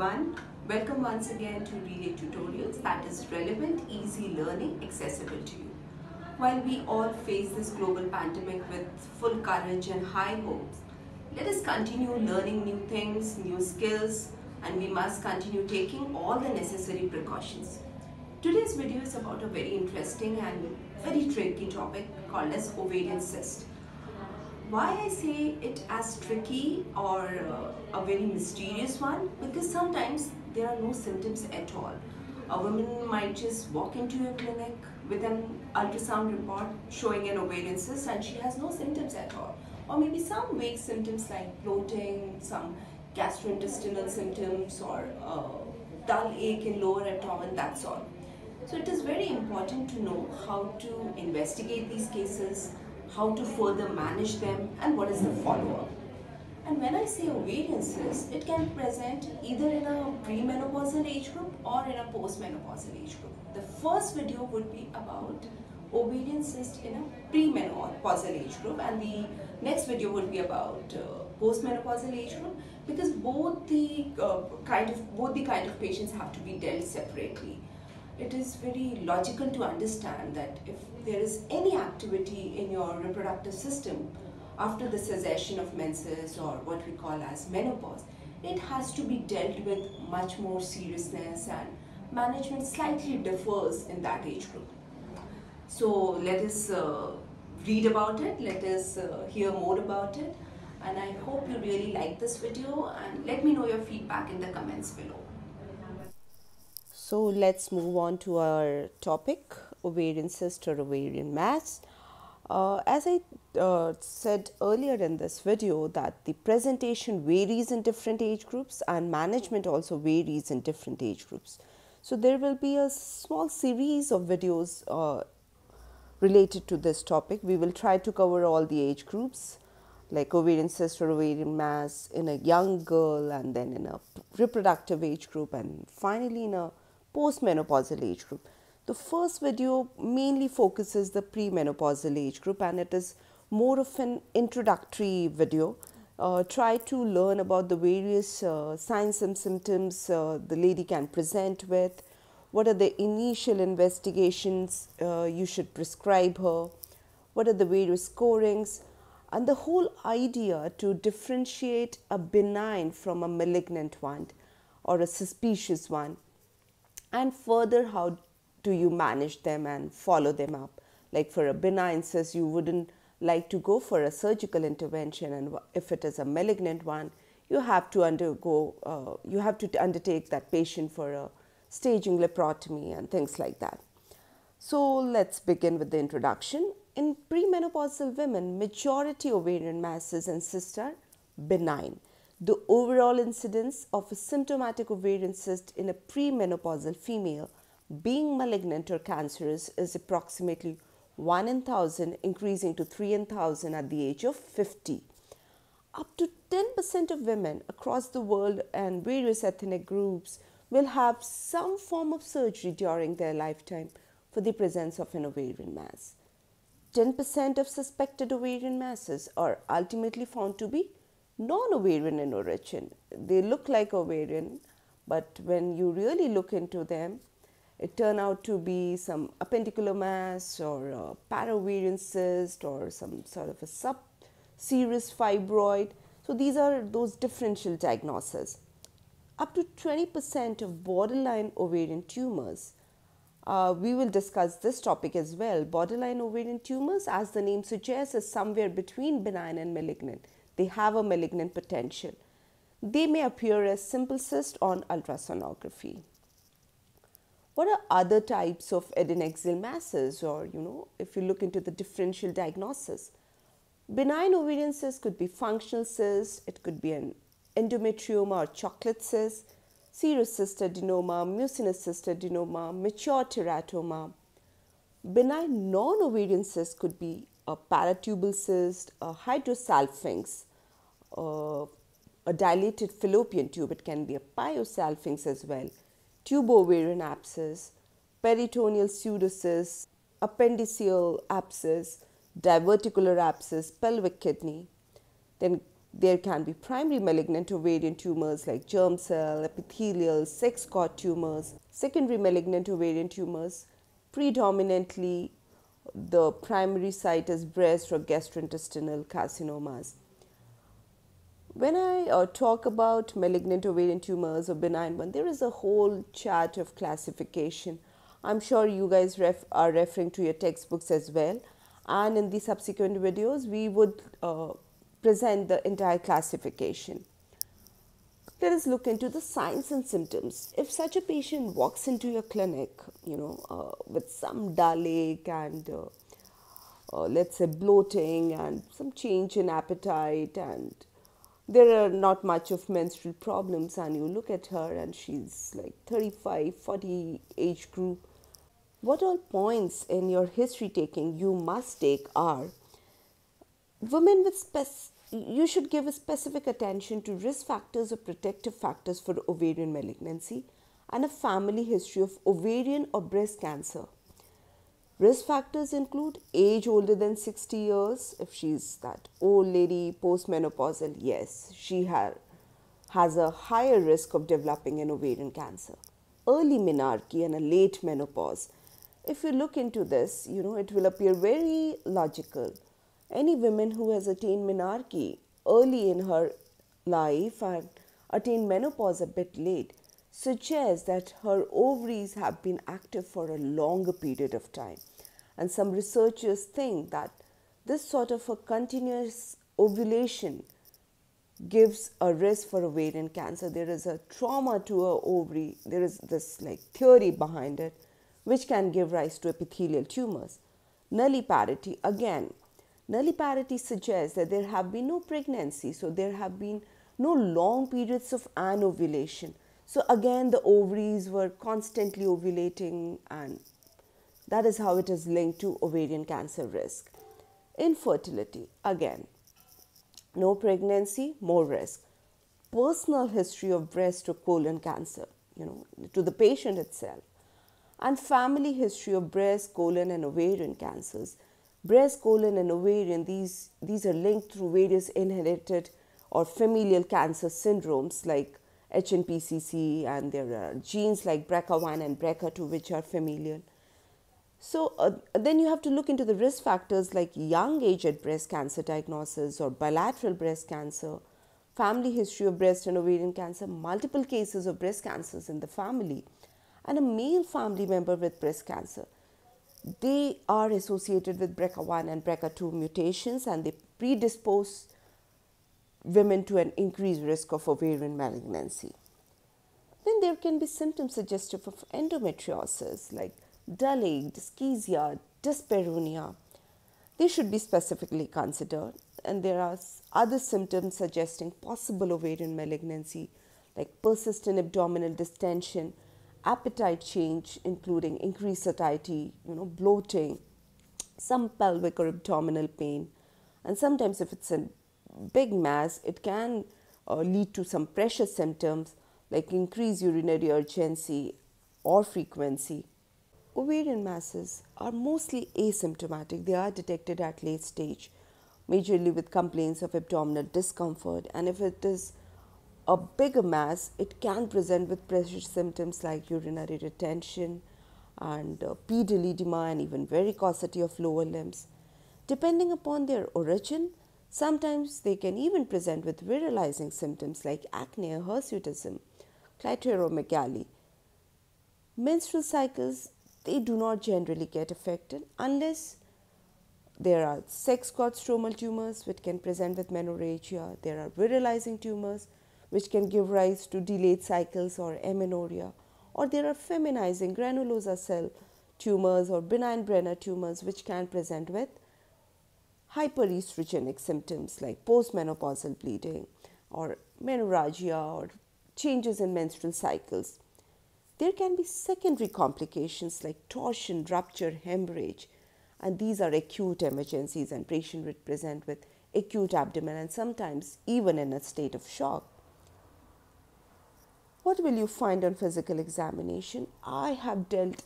everyone, welcome once again to Relay Tutorials, that is relevant, easy learning, accessible to you. While we all face this global pandemic with full courage and high hopes, let us continue learning new things, new skills, and we must continue taking all the necessary precautions. Today's video is about a very interesting and very tricky topic called as ovarian cyst. Why I say it as tricky or a very mysterious one, because sometimes there are no symptoms at all. A woman might just walk into a clinic with an ultrasound report showing an ovarian cyst and she has no symptoms at all. Or maybe some vague symptoms like bloating, some gastrointestinal symptoms or dull ache in lower abdomen, that's all. So it is very important to know how to investigate these cases, how to further manage them, and what is the follow-up. And when I say ovarian cyst, it can present either in a premenopausal age group or in a postmenopausal age group. The first video would be about ovarian cyst in a premenopausal age group, and the next video would be about postmenopausal age group, because both the kind of patients have to be dealt separately. It is very logical to understand that if there is any activity in your reproductive system after the cessation of menses, or what we call as menopause, it has to be dealt with much more seriousness, and management slightly differs in that age group. So let us read about it, let us hear more about it, and I hope you really like this video, and let me know your feedback in the comments below. So let's move on to our topic, ovarian cyst or ovarian mass. As I said earlier in this video, that the presentation varies in different age groups and management also varies in different age groups. So there will be a small series of videos related to this topic. We will try to cover all the age groups, like ovarian cyst or ovarian mass in a young girl, and then in a reproductive age group, and finally in a postmenopausal age group. The first video mainly focuses the premenopausal age group, and it is more of an introductory video. Try to learn about the various signs and symptoms the lady can present with, what are the initial investigations you should prescribe her, what are the various scorings, and the whole idea to differentiate a benign from a malignant one or a suspicious one, and further how do you manage them and follow them up. Like for a benign cyst, you wouldn't like to go for a surgical intervention, and if it is a malignant one, you have to undertake that patient for a staging laparotomy and things like that. So let's begin with the introduction. In premenopausal women, majority ovarian masses and cysts are benign. The overall incidence of a symptomatic ovarian cyst in a premenopausal female being malignant or cancerous is approximately 1 in 1000, increasing to 3 in 1000 at the age of 50. Up to 10% of women across the world and various ethnic groups will have some form of surgery during their lifetime for the presence of an ovarian mass. 10% of suspected ovarian masses are ultimately found to be non-ovarian in origin. They look like ovarian, but when you really look into them, it turns out to be some appendicular mass or a para-ovarian cyst or some sort of a sub-serous fibroid. So these are those differential diagnoses. Up to 20% of borderline ovarian tumors. We will discuss this topic as well. Borderline ovarian tumors, as the name suggests, is somewhere between benign and malignant. They have a malignant potential. They may appear as simple cyst on ultrasonography. What are other types of adnexal masses, or if you look into the differential diagnosis? Benign ovarian cyst could be functional cyst, it could be an endometrioma or chocolate cyst, serous cyst adenoma, mucinous cyst adenoma, mature teratoma. Benign non-ovarian cyst could be a paratubal cyst, a hydrosalpinx, a dilated fallopian tube. It can be a pyosalpinx as well, tubo-ovarian abscess, peritoneal pseudocyst, appendiceal abscess, diverticular abscess, pelvic kidney. Then There can be primary malignant ovarian tumors like germ cell, epithelial, sex cord tumors. Secondary malignant ovarian tumors, predominantly the primary site is breast or gastrointestinal carcinomas. When I talk about malignant ovarian tumors or benign one, there is a whole chart of classification. I'm sure you guys are referring to your textbooks as well, and in the subsequent videos we would present the entire classification. Let us look into the signs and symptoms. If such a patient walks into your clinic, you know, with some dull ache and let's say bloating and some change in appetite, and there are not much of menstrual problems, and you look at her and she's like 35-40 age group, what all points in your history taking you must take are: women with you should give a specific attention to risk factors or protective factors for ovarian malignancy and a family history of ovarian or breast cancer. Risk factors include age older than 60 years. If she's that old lady, postmenopausal, yes, she has a higher risk of developing an ovarian cancer. Early menarche and a late menopause. If you look into this, you know, it will appear very logical. Any woman who has attained menarche early in her life and attained menopause a bit late suggests that her ovaries have been active for a longer period of time. And some researchers think that this sort of a continuous ovulation gives a risk for ovarian cancer. There is a trauma to her ovary. There is this like theory behind it, which can give rise to epithelial tumors. Nulliparity again. Nulliparity suggests that there have been no pregnancy, so there have been no long periods of anovulation. So again, the ovaries were constantly ovulating, and that is how it is linked to ovarian cancer risk. Infertility, again, no pregnancy, more risk. Personal history of breast or colon cancer, you know, to the patient itself, and family history of breast, colon, and ovarian cancers. Breast, colon, and ovarian, these are linked through various inherited or familial cancer syndromes like HNPCC, and there are genes like BRCA1 and BRCA2 which are familial. So then you have to look into the risk factors like young age at breast cancer diagnosis or bilateral breast cancer, family history of breast and ovarian cancer, multiple cases of breast cancers in the family, and a male family member with breast cancer. They are associated with BRCA1 and BRCA2 mutations, and they predispose women to an increased risk of ovarian malignancy. Then there can be symptoms suggestive of endometriosis like dull ache, dyschezia, dyspareunia. They should be specifically considered, and there are other symptoms suggesting possible ovarian malignancy like persistent abdominal distension, appetite change including increased satiety, you know, bloating, some pelvic or abdominal pain, and sometimes if it's a big mass, it can lead to some pressure symptoms like increased urinary urgency or frequency. Ovarian masses are mostly asymptomatic. They are detected at late stage, majorly with complaints of abdominal discomfort, and if it is a bigger mass, it can present with pressure symptoms like urinary retention and pedal edema and even varicosity of lower limbs. Depending upon their origin, sometimes they can even present with virilizing symptoms like acne, hirsutism, clitoromegaly. Menstrual cycles, they do not generally get affected unless there are sex cord stromal tumors which can present with menorrhagia. There are virilizing tumors which can give rise to delayed cycles or amenorrhea, or there are feminizing granulosa cell tumors or benign Brenner tumors which can present with hyperestrogenic symptoms like postmenopausal bleeding or menorrhagia or changes in menstrual cycles. There can be secondary complications like torsion, rupture, hemorrhage, and these are acute emergencies, and patients would present with acute abdomen and sometimes even in a state of shock. What will you find on physical examination? I have dealt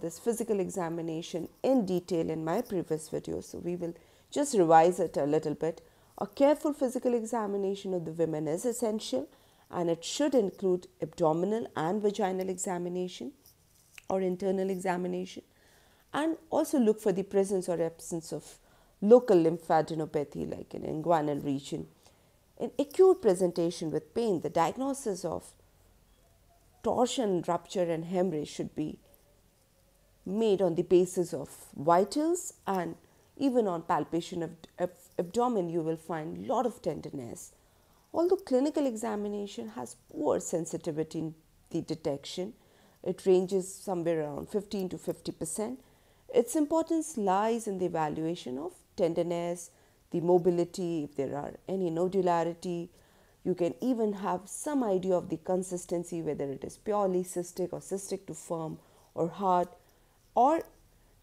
this physical examination in detail in my previous video, so we will just revise it a little bit. A careful physical examination of the women is essential, and it should include abdominal and vaginal examination or internal examination, and also look for the presence or absence of local lymphadenopathy like in inguinal region. In acute presentation with pain, the diagnosis of torsion, rupture and hemorrhage should be made on the basis of vitals, and even on palpation of abdomen you will find lot of tenderness. Although clinical examination has poor sensitivity in the detection, it ranges somewhere around 15% to 50%. Its importance lies in the evaluation of tenderness, the mobility, if there are any nodularity. You can even have some idea of the consistency, whether it is purely cystic or cystic to firm or hard, or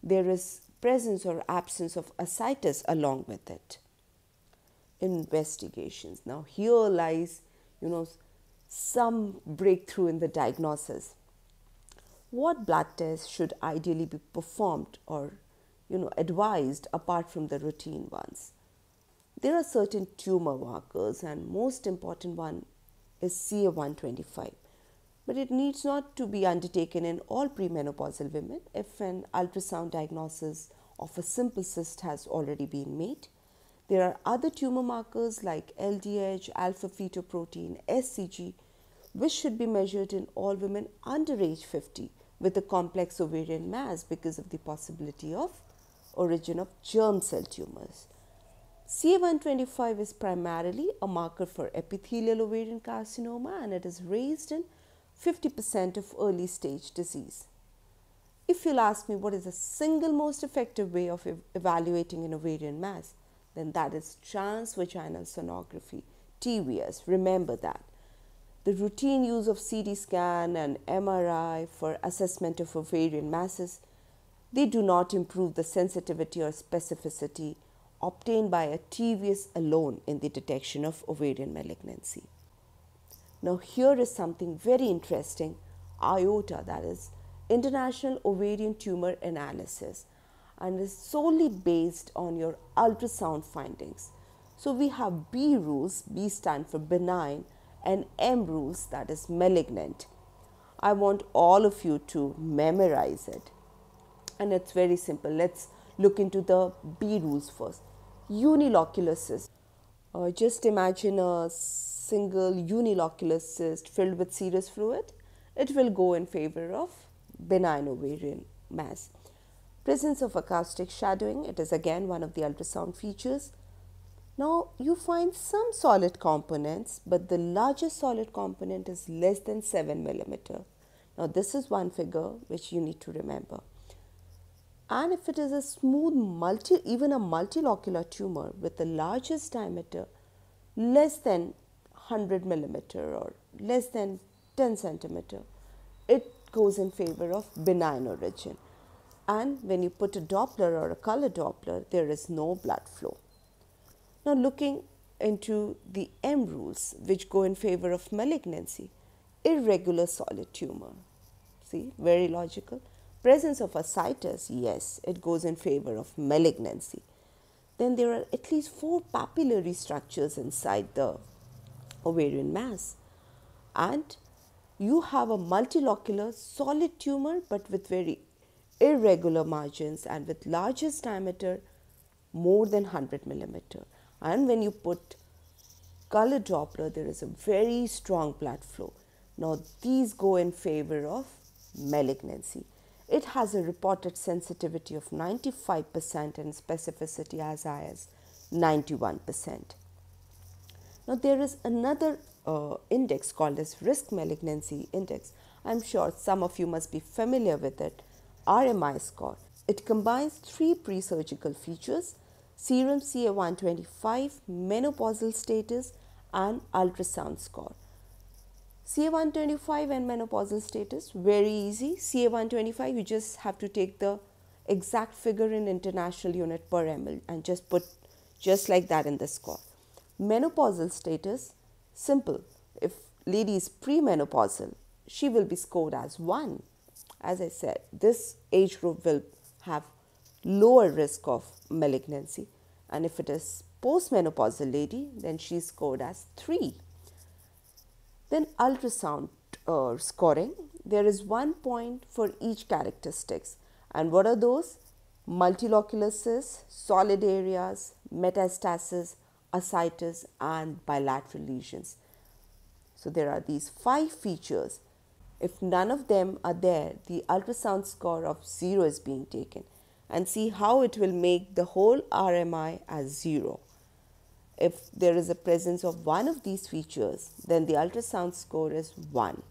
there is presence or absence of ascites along with it. Investigations. Now here lies, some breakthrough in the diagnosis. What blood tests should ideally be performed or, advised apart from the routine ones? There are certain tumor markers, and most important one is CA125. But it needs not to be undertaken in all premenopausal women if an ultrasound diagnosis of a simple cyst has already been made. There are other tumor markers like LDH, alpha-fetoprotein, SCG, which should be measured in all women under age 50 with a complex ovarian mass because of the possibility of origin of germ cell tumors. CA125 is primarily a marker for epithelial ovarian carcinoma, and it is raised in 50% of early stage disease. If you'll ask me what is the single most effective way of evaluating an ovarian mass, then that is transvaginal sonography, TVS, remember that. The routine use of CT scan and MRI for assessment of ovarian masses, they do not improve the sensitivity or specificity obtained by a TVS alone in the detection of ovarian malignancy. Now here is something very interesting, IOTA, that is International Ovarian Tumor Analysis, and is solely based on your ultrasound findings. So we have B rules, B stand for benign, and M rules, that is malignant. I want all of you to memorize it, and it's very simple. Let's look into the B rules first. Unilocular cyst. Just imagine a single unilocular cyst filled with serous fluid. It will go in favor of benign ovarian mass. Presence of acoustic shadowing, it is again one of the ultrasound features. Now you find some solid components, but the largest solid component is less than 7 mm. Now this is one figure which you need to remember. And if it is a smooth multilocular tumor with the largest diameter less than 100 mm or less than 10 cm, it goes in favor of benign origin. And when you put a Doppler or a color Doppler, there is no blood flow. Now looking into the M rules, which go in favor of malignancy, irregular solid tumor, see, very logical. Presence of ascites, yes, it goes in favor of malignancy. Then there are at least 4 papillary structures inside the ovarian mass, and you have a multilocular solid tumor but with very irregular margins and with largest diameter more than 100 mm. And when you put color Doppler, there is a very strong blood flow. Now these go in favor of malignancy. It has a reported sensitivity of 95% and specificity as high as 91%. Now there is another index called as risk malignancy index. I am sure some of you must be familiar with it. RMI score. It combines 3 pre-surgical features, serum CA125, menopausal status and ultrasound score. CA125 and menopausal status, very easy. CA125, you just have to take the exact figure in international unit per ml and just put just like that in the score. Menopausal status, simple. If lady is premenopausal, she will be scored as 1. As I said, this age group will have lower risk of malignancy, and if it is postmenopausal lady, then she scored as 3. Then ultrasound scoring, there is 1 point for each characteristics. And what are those? Multilocular cysts, solid areas, metastasis, ascites and bilateral lesions. So there are these 5 features. If none of them are there, the ultrasound score of 0 is being taken, and see how it will make the whole RMI as 0. If there is a presence of one of these features, then the ultrasound score is 1.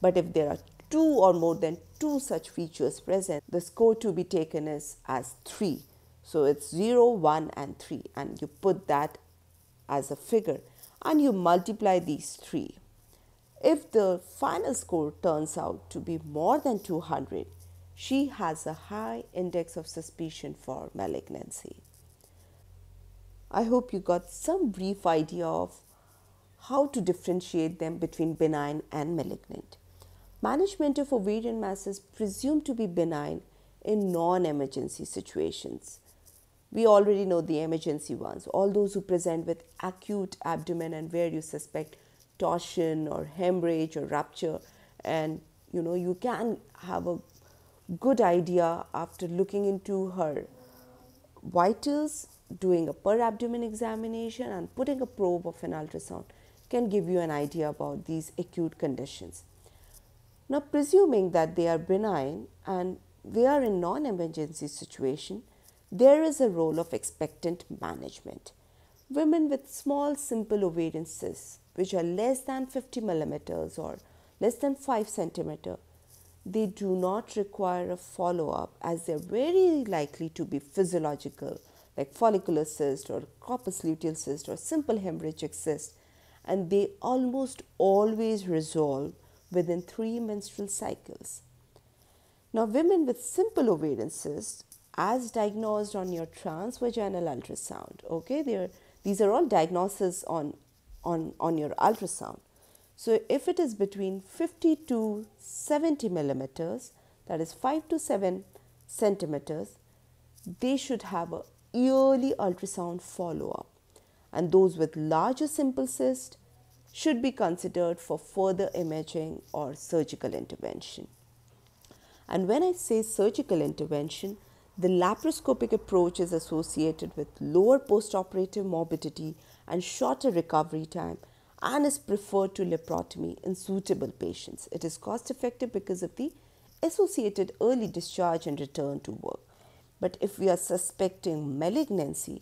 But if there are 2 or more than 2 such features present, the score to be taken is as 3. So it's 0, 1 and 3, and you put that as a figure and you multiply these 3. If the final score turns out to be more than 200, she has a high index of suspicion for malignancy. I hope you got some brief idea of how to differentiate them between benign and malignant. Management of ovarian mass is presumed to be benign in non-emergency situations. We already know the emergency ones, all those who present with acute abdomen and where you suspect torsion or hemorrhage or rupture, and you know you can have a good idea after looking into her vitals, doing a per abdomen examination and putting a probe of an ultrasound can give you an idea about these acute conditions. Now presuming that they are benign and they are in non-emergency situation, there is a role of expectant management. Women with small simple ovarian cysts which are less than 50 millimeters or less than 5 centimeter, they do not require a follow-up as they are very likely to be physiological, like follicular cyst or corpus luteal cyst or simple hemorrhagic cyst, and they almost always resolve within 3 menstrual cycles. Now women with simple ovarian cysts as diagnosed on your transvaginal ultrasound, okay, these are all diagnoses on your ultrasound. So if it is between 50 to 70 millimeters, that is 5 to 7 centimeters, they should have a yearly ultrasound follow-up, and those with larger simple cyst should be considered for further imaging or surgical intervention. And when I say surgical intervention, the laparoscopic approach is associated with lower postoperative morbidity and shorter recovery time and is preferred to laparotomy in suitable patients. It is cost effective because of the associated early discharge and return to work. But if we are suspecting malignancy,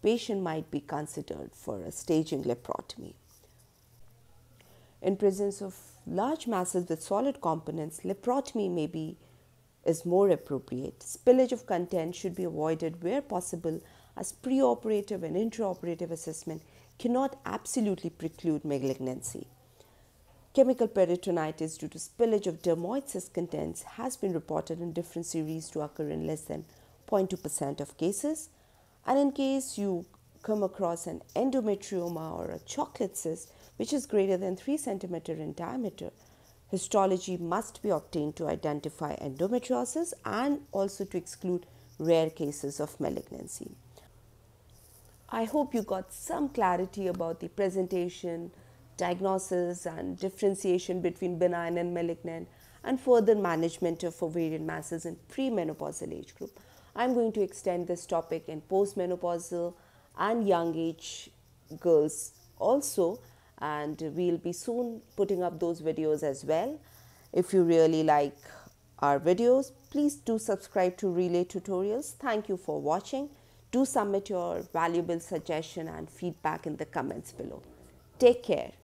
patient might be considered for a staging laparotomy. In presence of large masses with solid components, laparotomy is more appropriate. Spillage of content should be avoided where possible, as preoperative and intraoperative assessment cannot absolutely preclude malignancy. Chemical peritonitis due to spillage of dermoid cyst contents has been reported in different series to occur in less than 0.2% of cases. And in case you come across an endometrioma or a chocolate cyst which is greater than 3 cm in diameter, histology must be obtained to identify endometriosis and also to exclude rare cases of malignancy. I hope you got some clarity about the presentation, diagnosis and differentiation between benign and malignant and further management of ovarian masses in premenopausal age group. I am going to extend this topic in postmenopausal and young age girls also, and we will be soon putting up those videos as well. If you really like our videos, please do subscribe to Relay Tutorials. Thank you for watching. Do submit your valuable suggestion and feedback in the comments below. Take care.